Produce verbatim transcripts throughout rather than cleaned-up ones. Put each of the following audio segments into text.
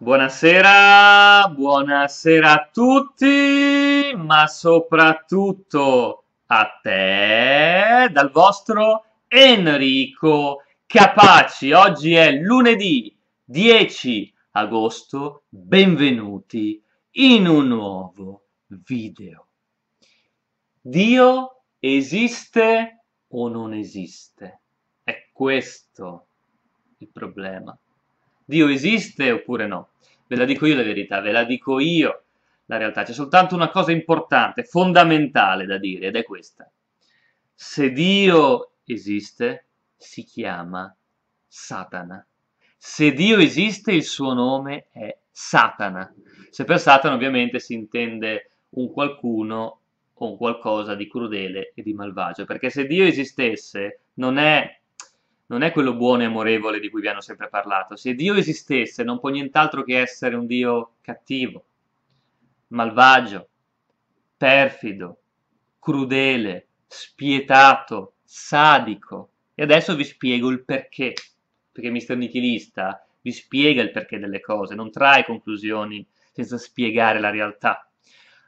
Buonasera, buonasera a tutti, ma soprattutto a te, dal vostro Enrico Capacci. Oggi è lunedì dieci agosto, benvenuti in un nuovo video. Dio esiste o non esiste? È questo il problema. Dio esiste oppure no? Ve la dico io la verità, ve la dico io la realtà. C'è soltanto una cosa importante, fondamentale da dire, ed è questa. Se Dio esiste, si chiama Satana. Se Dio esiste, il suo nome è Satana. Se per Satana ovviamente si intende un qualcuno o un qualcosa di crudele e di malvagio, perché se Dio esistesse non è... non è quello buono e amorevole di cui vi hanno sempre parlato. Se Dio esistesse non può nient'altro che essere un Dio cattivo, malvagio, perfido, crudele, spietato, sadico. E adesso vi spiego il perché, perché mister Nichilista vi spiega il perché delle cose, non trae conclusioni senza spiegare la realtà.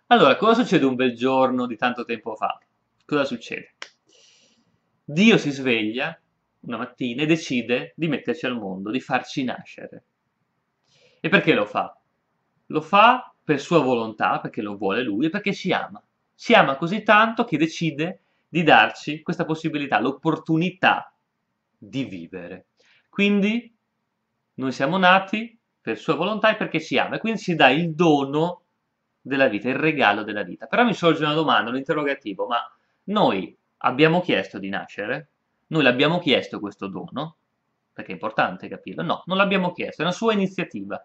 Allora, cosa succede un bel giorno di tanto tempo fa? Cosa succede? Dio si sveglia una mattina e decide di metterci al mondo, di farci nascere. E perché lo fa? Lo fa per sua volontà, perché lo vuole lui e perché ci ama. Ci ama così tanto che decide di darci questa possibilità, l'opportunità di vivere. Quindi noi siamo nati per sua volontà e perché ci ama, e quindi ci dà il dono della vita, il regalo della vita. Però mi sorge una domanda, un interrogativo: ma noi abbiamo chiesto di nascere? Noi l'abbiamo chiesto questo dono, perché è importante capirlo. No, non l'abbiamo chiesto, è una sua iniziativa,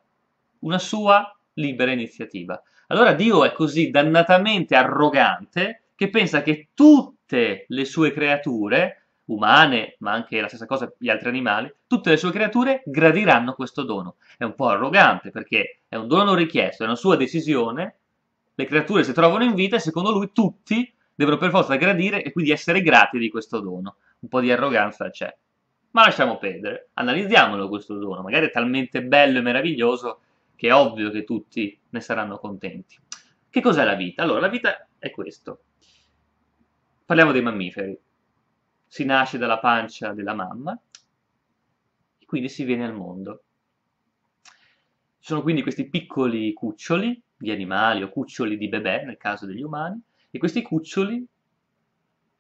una sua libera iniziativa. Allora Dio è così dannatamente arrogante che pensa che tutte le sue creature, umane, ma anche la stessa cosa gli altri animali, tutte le sue creature gradiranno questo dono. È un po' arrogante perché è un dono richiesto, è una sua decisione, le creature si trovano in vita e secondo lui tutti devono per forza gradire e quindi essere grati di questo dono. Un po' di arroganza c'è, ma lasciamo perdere, analizziamolo questo dono, magari è talmente bello e meraviglioso che è ovvio che tutti ne saranno contenti. Che cos'è la vita? Allora, la vita è questo. Parliamo dei mammiferi. Si nasce dalla pancia della mamma e quindi si viene al mondo. Ci sono quindi questi piccoli cuccioli di animali o cuccioli di bebè, nel caso degli umani, e questi cuccioli,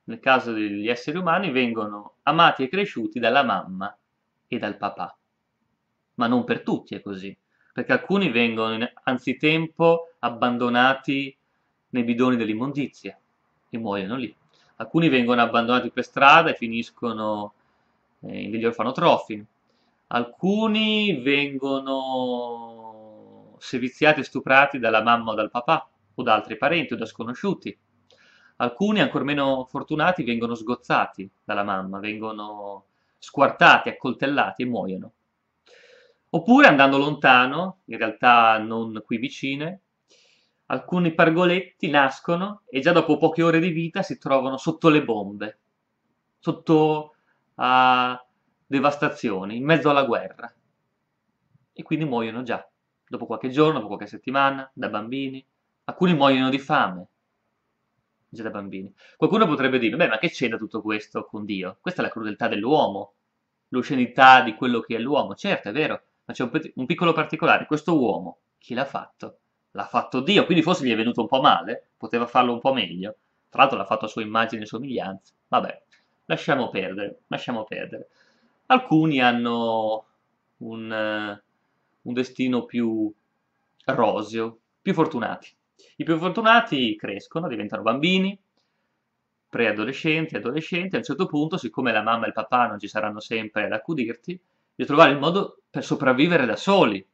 nel caso degli esseri umani, vengono amati e cresciuti dalla mamma e dal papà. Ma non per tutti è così, perché alcuni vengono anzitempo abbandonati nei bidoni dell'immondizia e muoiono lì. Alcuni vengono abbandonati per strada e finiscono in degli orfanotrofi. Alcuni vengono seviziati e stuprati dalla mamma o dal papà, o da altri parenti o da sconosciuti. Alcuni, ancora meno fortunati, vengono sgozzati dalla mamma, vengono squartati, accoltellati e muoiono. Oppure, andando lontano, in realtà non qui vicine, alcuni pargoletti nascono e già dopo poche ore di vita si trovano sotto le bombe, sotto a devastazioni, in mezzo alla guerra. E quindi muoiono già, dopo qualche giorno, dopo qualche settimana, da bambini. Alcuni muoiono di fame, già da bambini. Qualcuno potrebbe dire: beh, ma che c'entra tutto questo con Dio? Questa è la crudeltà dell'uomo, l'oscenità di quello che è l'uomo. Certo, è vero, ma c'è un, un piccolo particolare. Questo uomo, chi l'ha fatto? L'ha fatto Dio, quindi forse gli è venuto un po' male, poteva farlo un po' meglio. Tra l'altro l'ha fatto a sua immagine e somiglianza. Vabbè, lasciamo perdere, lasciamo perdere. Alcuni hanno un, un destino più roseo, più fortunati. I più fortunati crescono, diventano bambini, preadolescenti, adolescenti, a un certo punto, siccome la mamma e il papà non ci saranno sempre ad accudirti, devi trovare il modo per sopravvivere da soli.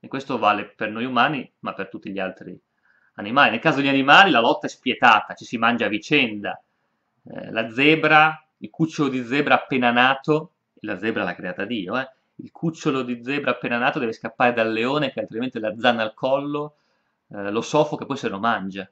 E questo vale per noi umani, ma per tutti gli altri animali. Nel caso degli animali la lotta è spietata, ci si mangia a vicenda. Eh, la zebra, il cucciolo di zebra appena nato, la zebra l'ha creata Dio, eh, il cucciolo di zebra appena nato deve scappare dal leone che altrimenti la zanna al collo, Eh, lo soffoca e poi se lo mangia.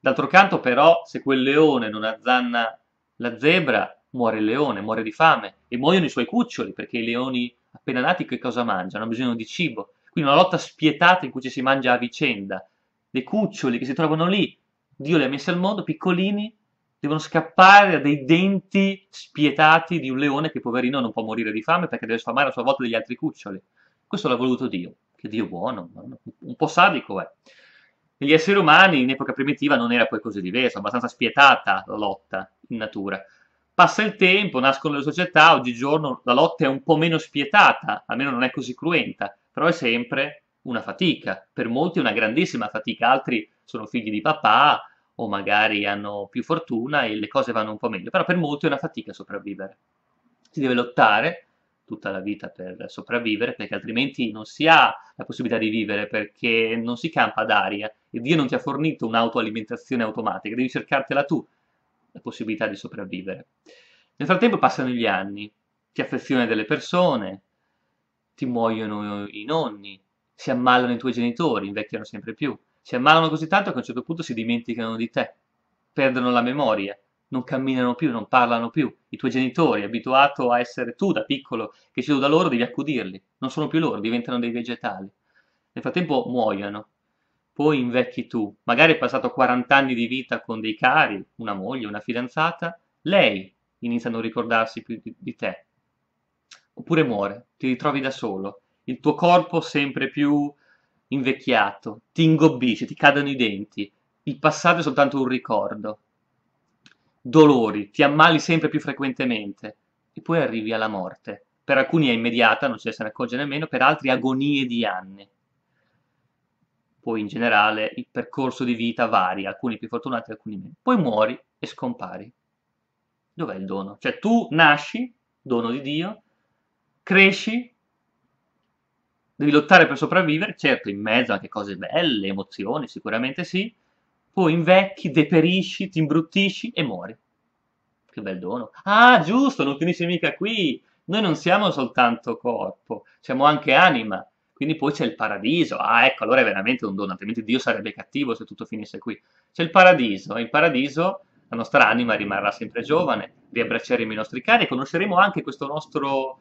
D'altro canto però, se quel leone non azzanna la zebra, muore il leone, muore di fame e muoiono i suoi cuccioli, perché i leoni appena nati che cosa mangiano? Hanno bisogno di cibo, Quindi una lotta spietata in cui ci si mangia a vicenda. Dei cuccioli che si trovano lì, Dio li ha messi al mondo, piccolini, devono scappare dai denti spietati di un leone che, poverino, non può morire di fame perché deve sfamare a sua volta degli altri cuccioli. Questo l'ha voluto Dio, che Dio buono, un po' sadico è. E gli esseri umani in epoca primitiva non era poi così diverso, abbastanza spietata la lotta in natura. Passa il tempo, nascono le società, oggigiorno la lotta è un po' meno spietata, almeno non è così cruenta, però è sempre una fatica, per molti una grandissima fatica, altri sono figli di papà o magari hanno più fortuna e le cose vanno un po' meglio, però per molti è una fatica sopravvivere. Si deve lottare tutta la vita per sopravvivere, perché altrimenti non si ha la possibilità di vivere, perché non si campa d'aria e Dio non ti ha fornito un'autoalimentazione automatica, devi cercartela tu, la possibilità di sopravvivere. Nel frattempo passano gli anni, ti affezioni delle persone, ti muoiono i nonni, si ammalano i tuoi genitori, invecchiano sempre più, si ammalano così tanto che a un certo punto si dimenticano di te, perdono la memoria, non camminano più, non parlano più, i tuoi genitori, abituato a essere tu da piccolo, che sei tu da loro, devi accudirli, non sono più loro, diventano dei vegetali. Nel frattempo muoiono, poi invecchi tu, magari hai passato quaranta anni di vita con dei cari, una moglie, una fidanzata, lei inizia a non ricordarsi più di te, oppure muore, ti ritrovi da solo, il tuo corpo sempre più invecchiato, ti ingobbisce, ti cadono i denti, il passato è soltanto un ricordo. Dolori, ti ammali sempre più frequentemente e poi arrivi alla morte. Per alcuni è immediata, non ce ne se ne accorge nemmeno, per altri agonie di anni. Poi in generale il percorso di vita varia, alcuni più fortunati, alcuni meno. Poi muori e scompari. Dov'è il dono? Cioè tu nasci, dono di Dio, cresci, devi lottare per sopravvivere, certo in mezzo anche cose belle, emozioni, sicuramente sì, poi invecchi, deperisci, ti imbruttisci e muori. Che bel dono. Ah, giusto, non finisce mica qui, noi non siamo soltanto corpo, siamo anche anima, quindi poi c'è il paradiso, ah ecco, allora è veramente un dono, altrimenti Dio sarebbe cattivo se tutto finisse qui. C'è il paradiso, e in paradiso la nostra anima rimarrà sempre giovane, riabbracceremo i nostri cari e conosceremo anche questo nostro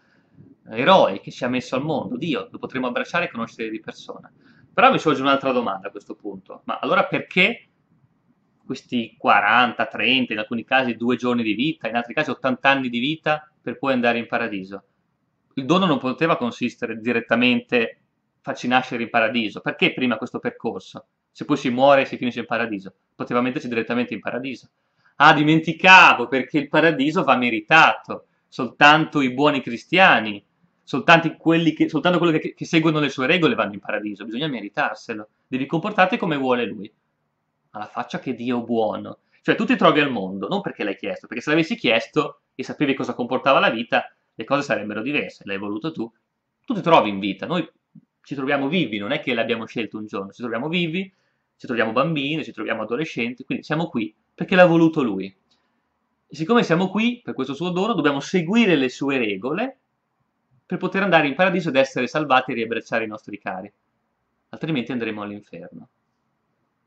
eroe che ci ha messo al mondo, Dio, lo potremo abbracciare e conoscere di persona. Però mi sorge un'altra domanda a questo punto, ma allora perché questi quaranta, trenta, in alcuni casi due giorni di vita, in altri casi ottanta anni di vita per poi andare in paradiso? Il dono non poteva consistere direttamente farci nascere in paradiso, perché prima questo percorso? Se poi si muore e si finisce in paradiso, poteva metterci direttamente in paradiso. Ah, dimenticavo, perché il paradiso va meritato, soltanto i buoni cristiani, soltanto quelli, che, soltanto quelli che, che seguono le sue regole vanno in paradiso, bisogna meritarselo, devi comportarti come vuole lui, alla faccia che Dio buono, cioè tu ti trovi al mondo, non perché l'hai chiesto, perché se l'avessi chiesto e sapevi cosa comportava la vita, le cose sarebbero diverse, l'hai voluto tu, tu ti trovi in vita, noi ci troviamo vivi, non è che l'abbiamo scelto un giorno, ci troviamo vivi, ci troviamo bambini, ci troviamo adolescenti, quindi siamo qui perché l'ha voluto lui. E siccome siamo qui, per questo suo dono, dobbiamo seguire le sue regole per poter andare in paradiso ed essere salvati e riabbracciare i nostri cari. Altrimenti andremo all'inferno.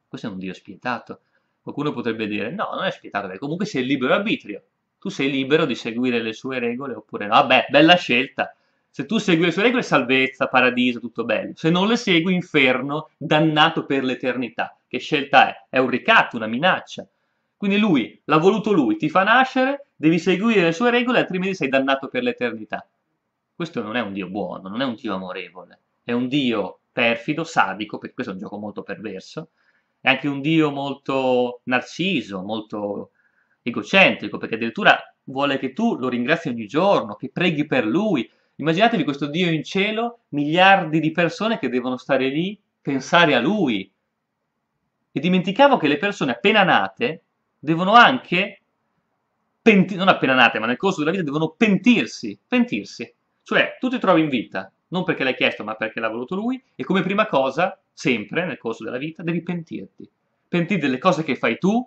Questo è un Dio spietato. Qualcuno potrebbe dire, no, non è spietato, perché comunque sei libero arbitrio. Tu sei libero di seguire le sue regole oppure no. Vabbè, bella scelta. Se tu segui le sue regole, salvezza, paradiso, tutto bello. Se non le segui, inferno, dannato per l'eternità. Che scelta è? È un ricatto, una minaccia. Quindi lui, l'ha voluto lui, ti fa nascere, devi seguire le sue regole, altrimenti sei dannato per l'eternità. Questo non è un Dio buono, non è un Dio amorevole, è un Dio perfido, sadico, perché questo è un gioco molto perverso, è anche un Dio molto narciso, molto egocentrico, perché addirittura vuole che tu lo ringrazi ogni giorno, che preghi per lui. Immaginatevi questo Dio in cielo, miliardi di persone che devono stare lì, pensare a lui. E dimenticavo che le persone appena nate devono anche, non appena nate, ma nel corso della vita devono pentirsi, pentirsi. Cioè, tu ti trovi in vita, non perché l'hai chiesto, ma perché l'ha voluto lui, e come prima cosa, sempre, nel corso della vita, devi pentirti. Pentirti delle cose che fai tu,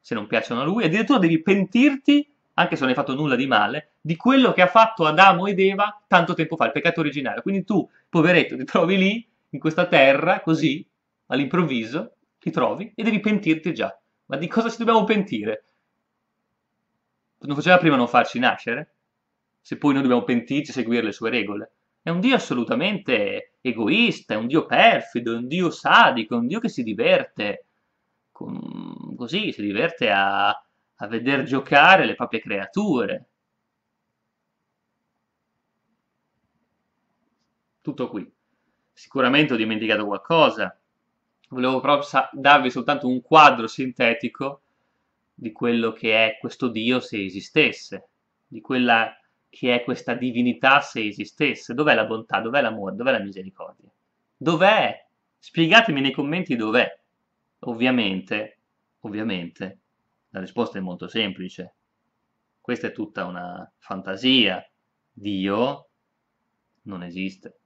se non piacciono a lui, e addirittura devi pentirti, anche se non hai fatto nulla di male, di quello che ha fatto Adamo ed Eva tanto tempo fa, il peccato originario. Quindi tu, poveretto, ti trovi lì, in questa terra, così, all'improvviso, ti trovi, e devi pentirti già. Ma di cosa ci dobbiamo pentire? Non faceva prima non farci nascere? Se poi noi dobbiamo pentirci e seguire le sue regole? È un Dio assolutamente egoista, è un Dio perfido, è un Dio sadico, è un Dio che si diverte, con... così, si diverte a... a veder giocare le proprie creature. Tutto qui. Sicuramente ho dimenticato qualcosa. Volevo proprio darvi soltanto un quadro sintetico di quello che è questo Dio se esistesse, di quella che è questa divinità se esistesse. Dov'è la bontà? Dov'è l'amore? Dov'è la misericordia? Dov'è? Spiegatemi nei commenti dov'è. Ovviamente, ovviamente, la risposta è molto semplice. Questa è tutta una fantasia. Dio non esiste.